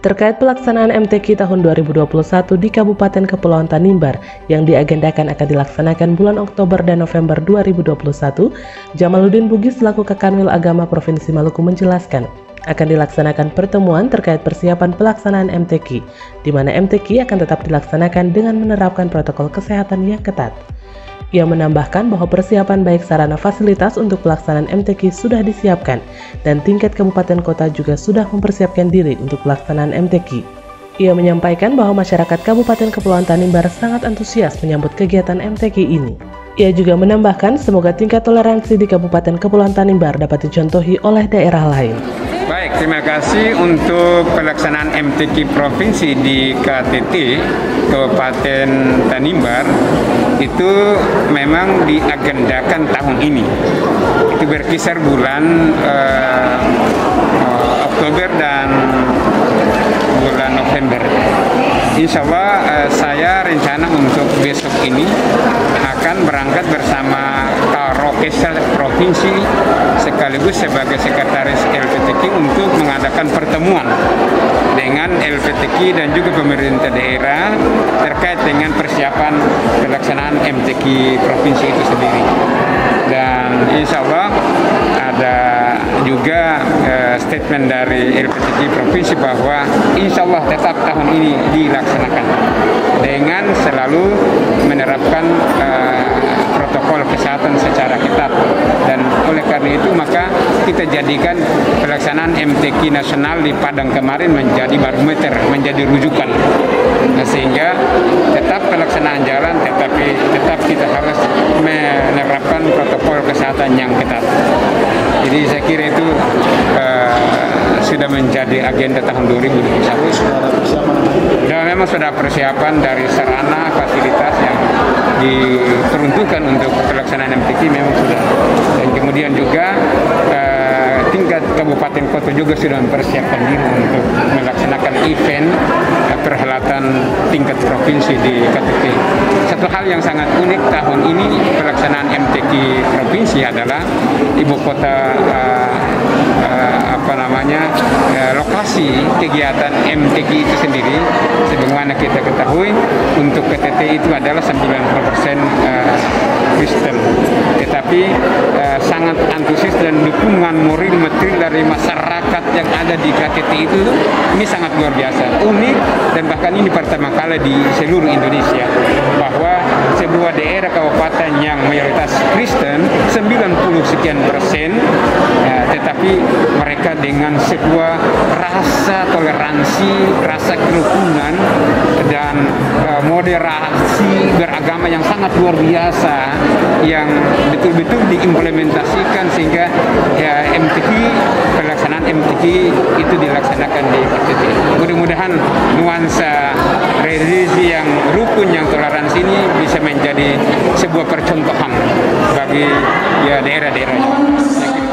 terkait pelaksanaan MTQ tahun 2021 di Kabupaten Kepulauan Tanimbar yang diagendakan akan dilaksanakan bulan Oktober dan November 2021, Jamaluddin Bugis selaku Kakanwil Agama Provinsi Maluku menjelaskan akan dilaksanakan pertemuan terkait persiapan pelaksanaan MTQ, di mana MTQ akan tetap dilaksanakan dengan menerapkan protokol kesehatan yang ketat. Ia menambahkan bahwa persiapan baik sarana fasilitas untuk pelaksanaan MTQ sudah disiapkan dan tingkat kabupaten kota juga sudah mempersiapkan diri untuk pelaksanaan MTQ. Ia menyampaikan bahwa masyarakat Kabupaten Kepulauan Tanimbar sangat antusias menyambut kegiatan MTQ ini. Ia juga menambahkan semoga tingkat toleransi di Kabupaten Kepulauan Tanimbar dapat dicontohi oleh daerah lain. Baik, terima kasih untuk pelaksanaan MTQ provinsi di KTT Kabupaten Tanimbar itu memang diagendakan tahun ini. Itu berkisar bulan Oktober dan bulan November. Insya Allah saya rencana untuk besok ini akan berangkat bersama Karo Kesra Provinsi sekaligus sebagai sekretaris LPTQ untuk mengadakan pertemuan dengan LPTQ dan juga pemerintah daerah terkait dengan persiapan pelaksanaan MTQ provinsi itu sendiri. Dan insya Allah ada juga statement dari LPTQ provinsi bahwa insya Allah tetap tahun ini dilaksanakan dengan selalu menerapkan protokol kesehatan secara ketat, dan oleh karena itu maka kita jadikan pelaksanaan MTQ nasional di Padang kemarin menjadi barometer, menjadi rujukan, sehingga tetap pelaksanaan jalan tetapi tetap kita harus menerapkan protokol kesehatan yang ketat. Jadi saya kira itu sudah menjadi agenda tahun 2021. Dan memang sudah persiapan dari sarana fasilitas yang diperuntukkan untuk pelaksanaan MTQ memang sudah, dan kemudian juga tingkat kabupaten kota juga sudah mempersiapkan diri untuk melaksanakan event perhelatan tingkat provinsi di KTT. Satu hal yang sangat unik tahun ini pelaksanaan MTQ provinsi adalah ibu kota lokasi kegiatan MTQ itu sendiri. Sebagaimana kita ketahui untuk KTT itu adalah 90% Kristen, tetapi sangat antusias dan dukungan moral material dari masyarakat yang ada di KTT itu ini sangat luar biasa, unik, dan bahkan ini pertama kali di seluruh Indonesia bahwa sebuah daerah kabupaten yang mayoritas Kristen 90% sekian, tetapi mereka dengan sebuah rasa toleransi, rasa kerukunan dan moderasi beragama yang sangat luar biasa yang betul-betul diimplementasikan, sehingga ya, pelaksanaan MTQ itu dilaksanakan di KTT. Mudah-mudahan nuansa religi yang rukun, yang toleransi ini bisa menjadi sebuah percontohan bagi ya daerah-daerahnya.